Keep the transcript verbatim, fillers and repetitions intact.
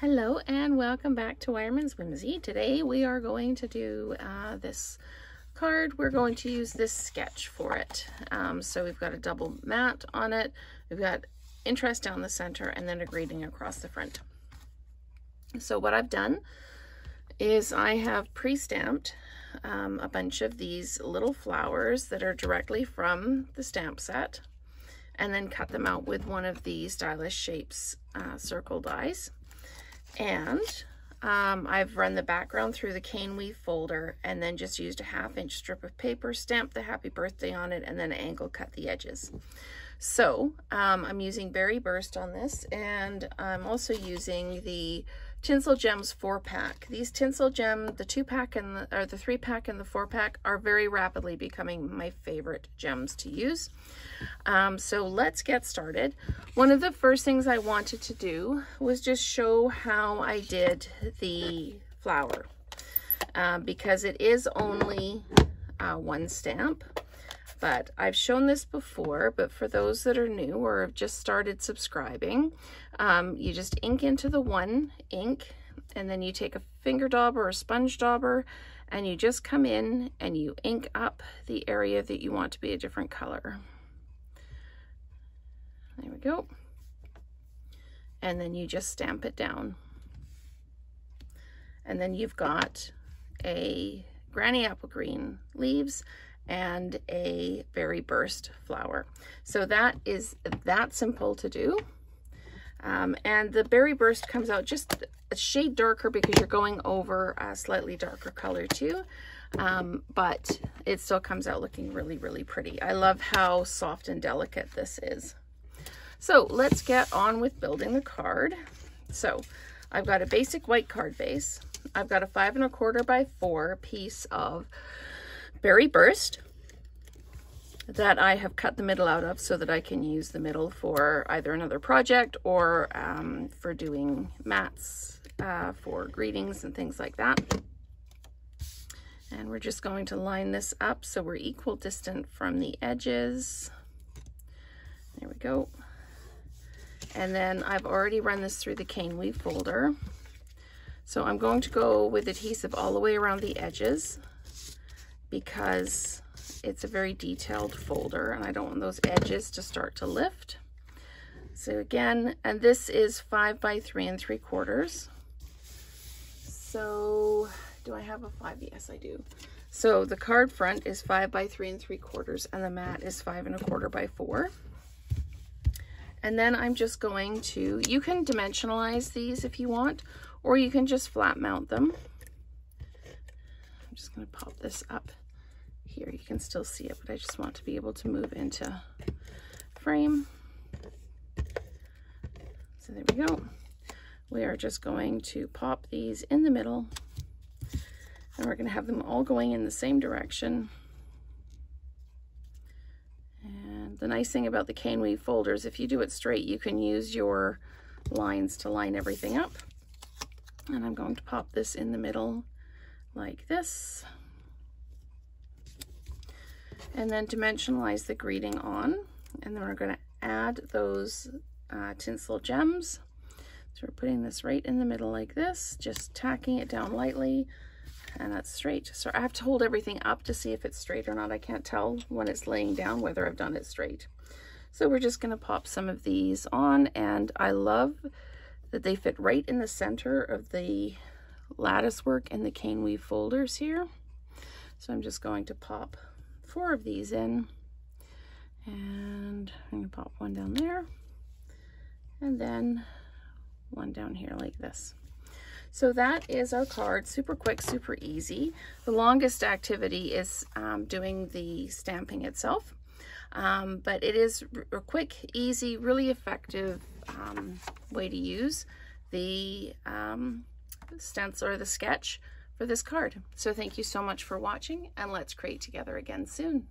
Hello and welcome back to Weyermann's Whimsy. Today we are going to do uh, this card. We're going to use this sketch for it. Um, so we've got a double mat on it. We've got interest down the center and then a greeting across the front. So what I've done is I have pre-stamped um, a bunch of these little flowers that are directly from the stamp set and then cut them out with one of the Stylish Shapes uh, circle dies. And um, I've run the background through the Cane Weave folder and then just used a half inch strip of paper, stamped the happy birthday on it, and then angle cut the edges. So um, I'm using Berry Burst on this, and I'm also using the Tinsel Gems four pack. These Tinsel Gem, the two pack and the, or the three pack and the four pack are very rapidly becoming my favorite gems to use. Um, so let's get started. One of the first things I wanted to do was just show how I did the flower uh, because it is only uh, one stamp. But I've shown this before, but for those that are new or have just started subscribing, um, you just ink into the one ink and then you take a finger dauber or a sponge dauber and you just come in and you ink up the area that you want to be a different color. There we go. And then you just stamp it down. And then you've got a Granny Apple Green leaves and a Berry Burst flower. So that is that simple to do. Um, and the Berry Burst comes out just a shade darker because you're going over a slightly darker color too, um, but it still comes out looking really, really pretty. I love how soft and delicate this is. So let's get on with building the card. So I've got a basic white card base. I've got a five and a quarter by four piece of Berry Burst that I have cut the middle out of so that I can use the middle for either another project or um, for doing mats uh, for greetings and things like that. And we're just going to line this up so we're equal distant from the edges. There we go. And then I've already run this through the Cane Weave folder. So I'm going to go with adhesive all the way around the edges, because it's a very detailed folder and I don't want those edges to start to lift. So again, and this is five by three and three quarters. So do I have a five? Yes, I do. So the card front is five by three and three quarters and the mat is five and a quarter by four. And then I'm just going to, you can dimensionalize these if you want, or you can just flat mount them. I'm just gonna pop this up here. You can still see it, but I just want to be able to move into frame. So there we go. We are just going to pop these in the middle and we're gonna have them all going in the same direction. And the nice thing about the Cane Weave folder is if you do it straight, you can use your lines to line everything up. And I'm going to pop this in the middle like this, and then dimensionalize the greeting on, and then we're going to add those uh, Tinsel Gems. So we're putting this right in the middle like this, just tacking it down lightly, and that's straight. So I have to hold everything up to see if it's straight or not. I can't tell when it's laying down whether I've done it straight. So we're just going to pop some of these on, and I love that they fit right in the center of the lattice work and the Cane Weave folders here. So I'm just going to pop four of these in, and I'm going to pop one down there and then one down here like this. So that is our card. Super quick, super easy. The longest activity is um, doing the stamping itself, um, but it is a quick, easy, really effective um, way to use the um, stencil or the sketch for this card. So thank you so much for watching, and let's create together again soon.